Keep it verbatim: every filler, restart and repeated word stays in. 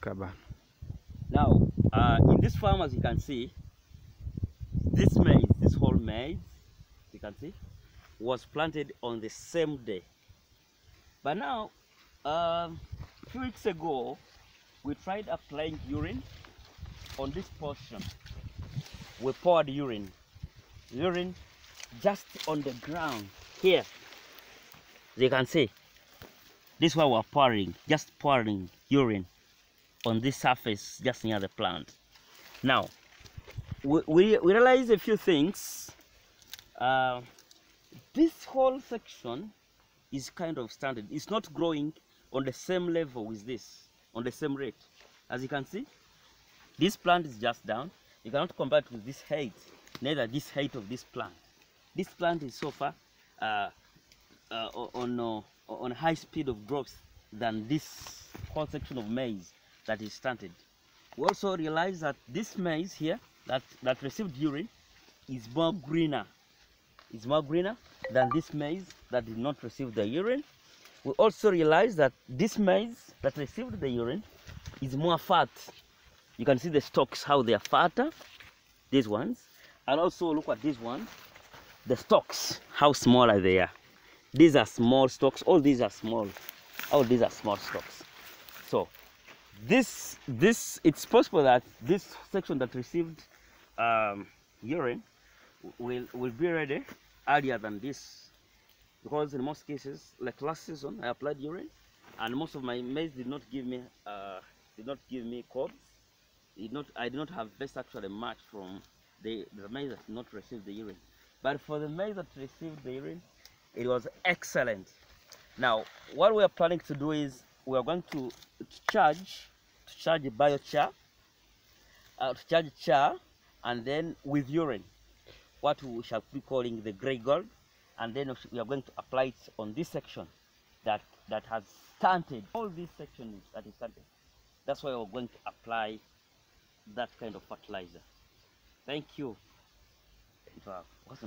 Kaba. Now, uh, in this farm, as you can see, this maize, this whole maize, you can see, was planted on the same day. But now, uh, a few weeks ago, we tried applying urine on this portion. We poured urine, urine just on the ground here. As you can see, this is why we're pouring, just pouring urine on this surface just near the plant. Now, we, we, we realized a few things. Uh, this whole section is kind of standard. It's not growing on the same level with this, on the same rate. As you can see, this plant is just down. You cannot compare it with this height, neither this height of this plant. This plant is so far uh, uh, on, uh, on high speed of growth than this whole section of maize that is stunted. We also realize that this maize here that, that received urine is more greener. It's more greener than this maize that did not receive the urine. We also realize that this maize that received the urine is more fat. You can see the stalks, how they are fatter, these ones. And also look at this one, the stalks, how smaller they are. These are small stalks, all these are small. All these are small stalks. So this, this it's possible that this section that received um, urine will, will be ready earlier than this. Because in most cases, like last season, I applied urine and most of my maize did not give me, uh, did not give me cobs. Did not, I did not have best actually match from the, the maize that did not receive the urine. But for the maize that received the urine, it was excellent. Now, what we are planning to do is we are going to, to charge, to charge biochar, uh, to charge char, and then with urine, what we shall be calling the grey gold, and then we are going to apply it on this section that that has stunted. All this section that is stunted. That's why we are going to apply that kind of fertilizer. Thank you. It was